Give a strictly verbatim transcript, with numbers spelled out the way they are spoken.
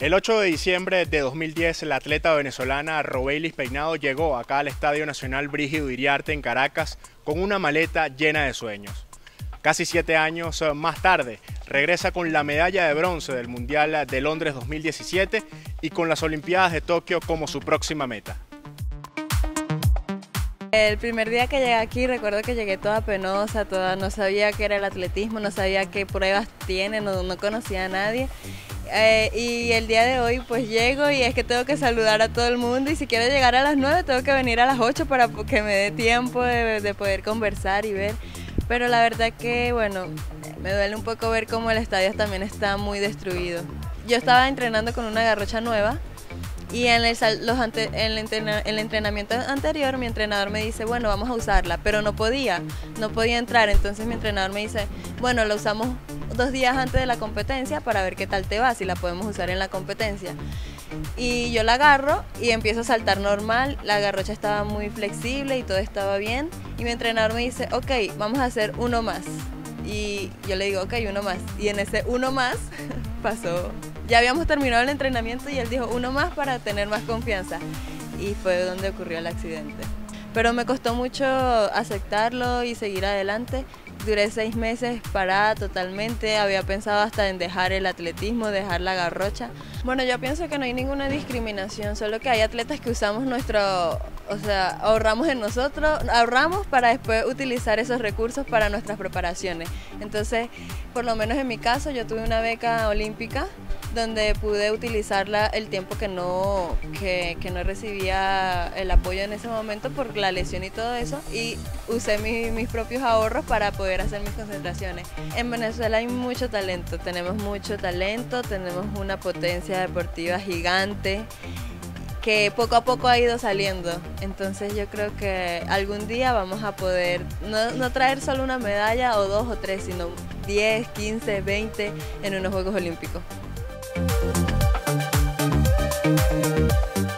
El ocho de diciembre de dos mil diez, la atleta venezolana Robeilys Peinado llegó acá al Estadio Nacional Brígido Iriarte en Caracas con una maleta llena de sueños. Casi siete años más tarde, regresa con la medalla de bronce del Mundial de Londres dos mil diecisiete y con las Olimpiadas de Tokio como su próxima meta. El primer día que llegué aquí, recuerdo que llegué toda penosa, toda, no sabía qué era el atletismo, no sabía qué pruebas tiene, no, no conocía a nadie. Eh, y el día de hoy pues llego y es que tengo que saludar a todo el mundo, y si quiero llegar a las nueve tengo que venir a las ocho para que me dé tiempo de, de poder conversar y ver. Pero la verdad que bueno, me duele un poco ver cómo el estadio también está muy destruido. Yo estaba entrenando con una garrocha nueva y en el, los ante, en el, entrena, el entrenamiento anterior mi entrenador me dice, bueno, vamos a usarla, pero no podía, no podía entrar, entonces mi entrenador me dice, bueno, la usamos dos días antes de la competencia para ver qué tal te va, si la podemos usar en la competencia. Y yo la agarro y empiezo a saltar normal, la garrocha estaba muy flexible y todo estaba bien, y mi entrenador me dice, ok, vamos a hacer uno más, y yo le digo, ok, uno más, y en ese uno más pasó, ya habíamos terminado el entrenamiento y él dijo, uno más para tener más confianza, y fue donde ocurrió el accidente. Pero me costó mucho aceptarlo y seguir adelante. Duré seis meses parada totalmente, había pensado hasta en dejar el atletismo, dejar la garrocha. Bueno, yo pienso que no hay ninguna discriminación, solo que hay atletas que usamos nuestro, o sea, ahorramos en nosotros, ahorramos para después utilizar esos recursos para nuestras preparaciones. Entonces, por lo menos en mi caso, yo tuve una beca olímpica donde pude utilizarla el tiempo que no, que, que no recibía el apoyo en ese momento por la lesión y todo eso, y usé mi, mis propios ahorros para poder hacer mis concentraciones. En Venezuela hay mucho talento, tenemos mucho talento, tenemos una potencia deportiva gigante que poco a poco ha ido saliendo, entonces yo creo que algún día vamos a poder no, no traer solo una medalla o dos o tres, sino diez, quince, veinte en unos Juegos Olímpicos. Thank you.